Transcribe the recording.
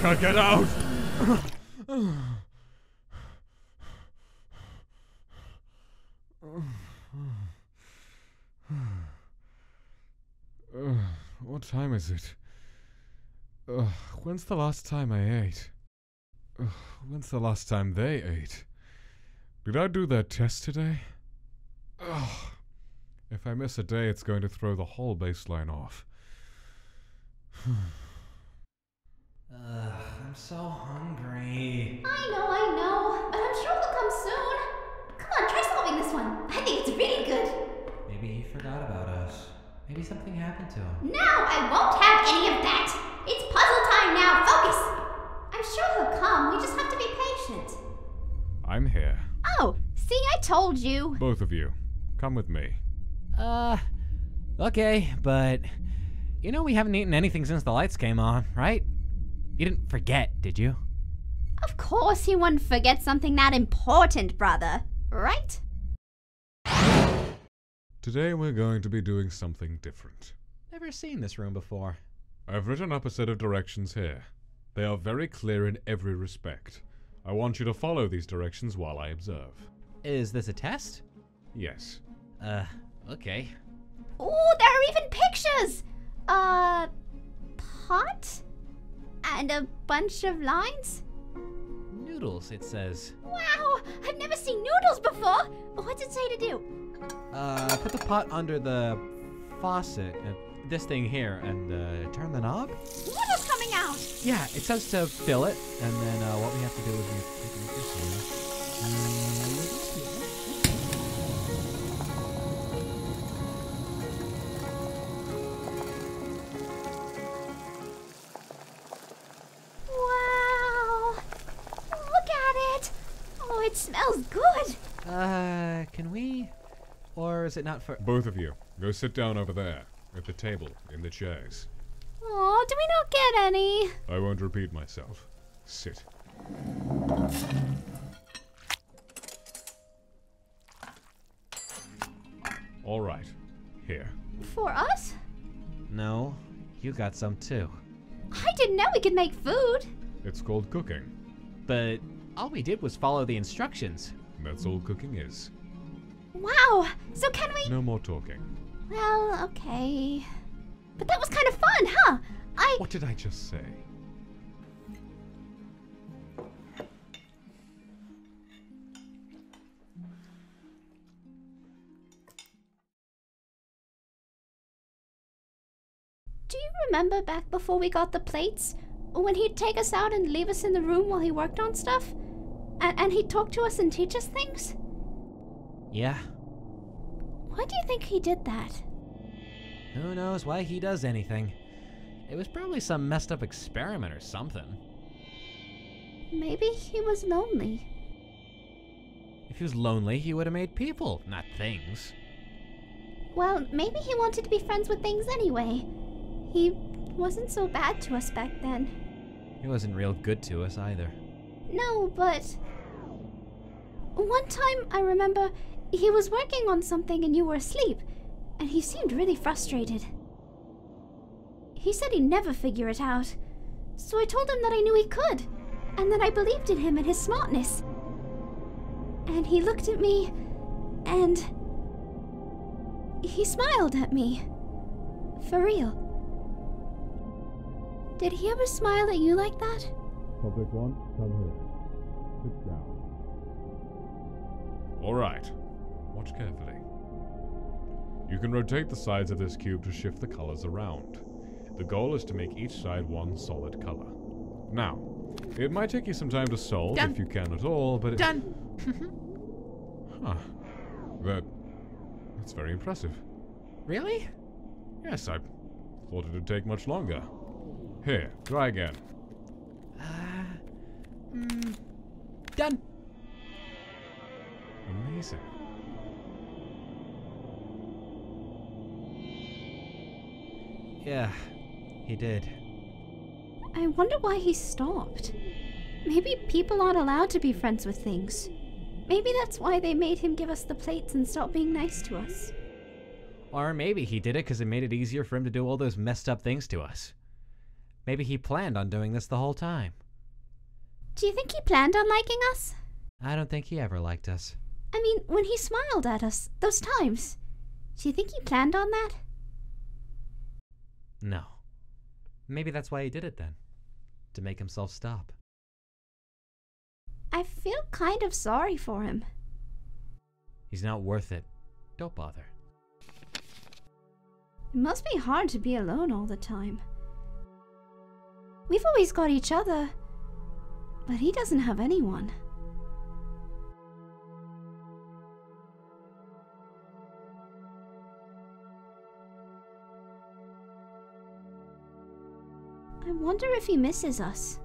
can't get out! What time is it? When's the last time I ate? When's the last time they ate? Did I do that test today? If I miss a day, it's going to throw the whole baseline off. I'm so hungry. I know, but I'm sure it'll come soon. Come on, try solving this one. I think it's really good. Maybe he forgot about us. Maybe something happened to him. No, I won't have any of that. It's puzzle time now. Focus. I'm sure he'll come. We just have to be patient. I'm here. Oh, see, I told you. Both of you, come with me. Okay, but you know we haven't eaten anything since the lights came on, right? You didn't forget, did you? Of course he wouldn't forget something that important, brother. Right? Today we're going to be doing something different. Never seen this room before. I've written up a set of directions here. They are very clear in every respect. I want you to follow these directions while I observe. Is this a test? Yes. Okay. Ooh, there are even pictures! Pot? And a bunch of lines? Noodles, it says. Wow! I've never seen noodles before! What's it say to do? Put the pot under the faucet, this thing here, and turn the knob? Noodles coming out! Yeah, it says to fill it, and then what we have to do is it smells good! Can we? Or is it not for— Both of you, go sit down over there, at the table, in the chairs. Aw, do we not get any? I won't repeat myself. Sit. Alright, here. For us? No, you got some too. I didn't know we could make food! It's called cooking. But all we did was follow the instructions. That's all cooking is. Wow! So can we— No more talking. Well, okay. But that was kind of fun, huh? What did I just say? Do you remember back before we got the plates? When he'd take us out and leave us in the room while he worked on stuff? And he'd talk to us and teach us things? Yeah. Why do you think he did that? Who knows why he does anything? It was probably some messed up experiment or something. Maybe he was lonely. If he was lonely, he would have made people, not things. Well, maybe he wanted to be friends with things anyway. He wasn't so bad to us back then. He wasn't real good to us either. No, but one time I remember he was working on something and you were asleep, and he seemed really frustrated. He said he'd never figure it out, so I told him that I knew he could, and that I believed in him and his smartness. And he looked at me, and he smiled at me. For real. Did he ever smile at you like that? Public one, come here. Sit down. Alright. Watch carefully. You can rotate the sides of this cube to shift the colors around. The goal is to make each side one solid color. Now, it might take you some time to solve, if you can at all, but Done! Huh. That's very impressive. Really? Yes, I thought it would take much longer. Here, try again. Done. Amazing. Yeah, he did. I wonder why he stopped. Maybe people aren't allowed to be friends with things. Maybe that's why they made him give us the plates and stop being nice to us. Or maybe he did it because it made it easier for him to do all those messed up things to us. Maybe he planned on doing this the whole time. Do you think he planned on liking us? I don't think he ever liked us. I mean, when he smiled at us, those times. Do you think he planned on that? No. Maybe that's why he did it then. To make himself stop. I feel kind of sorry for him. He's not worth it. Don't bother. It must be hard to be alone all the time. We've always got each other, but he doesn't have anyone. I wonder if he misses us.